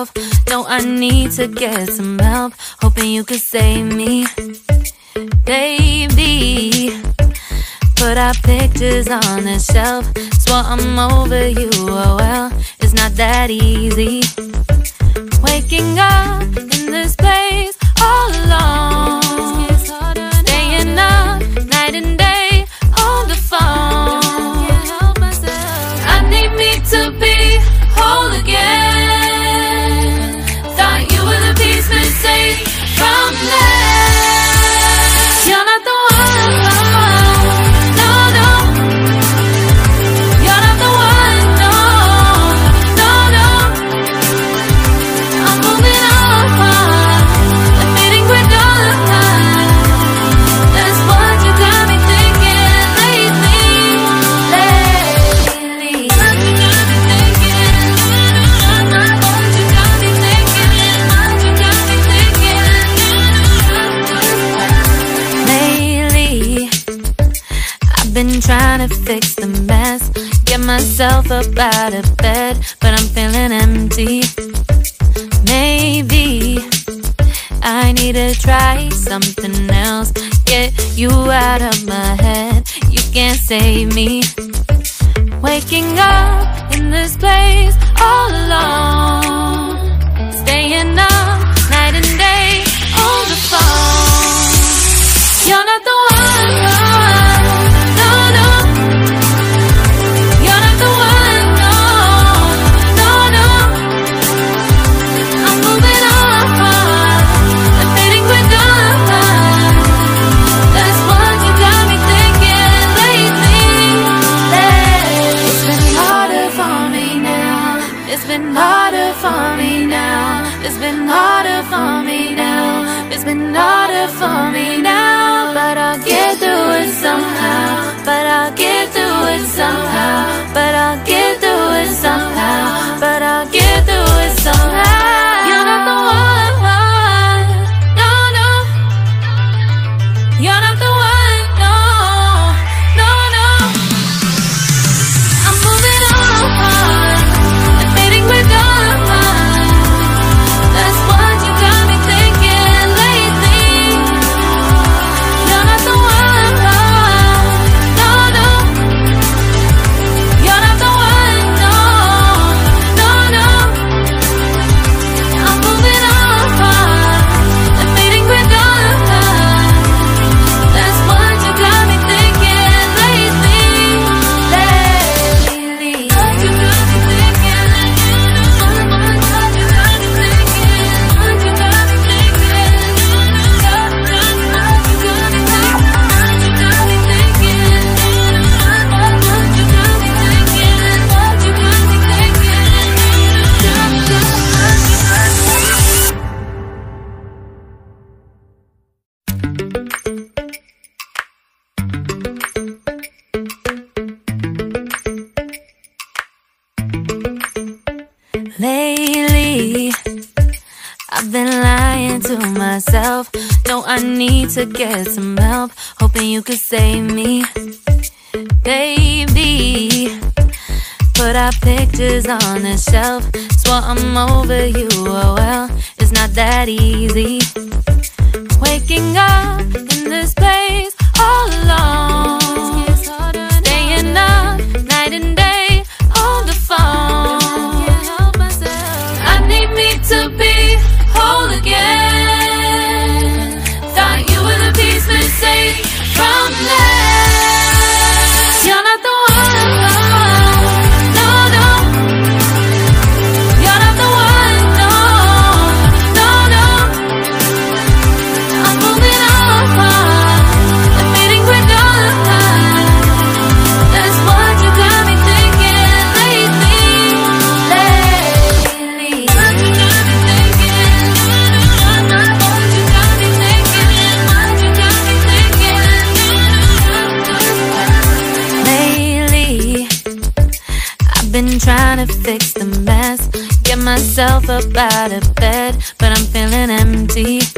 myself. No, I need to get some help. Hoping you could save me, baby. Put our pictures on the shelf. Swore I'm over you, oh well, it's not that easy. Waking up in this place all alone, staying up night and day on the phone. I need me to be whole again. Thought you were the piece missing from there. You're not the trying to fix the mess, get myself up out of bed, but I'm feeling empty. Maybe I need to try something else, get you out of my head. You can't save me. Waking up in this place all alone, staying up night and day on the phone. You're not the myself. No, I need to get some help. Hoping you could save me, baby. Put our pictures on the shelf. Swore I'm over you, oh well, it's not that easy. Waking up in this place all alone, staying up night and day on the phone. I need me to be whole again. Say from there, you're not the trying to fix the mess, get myself up out of bed, but I'm feeling empty.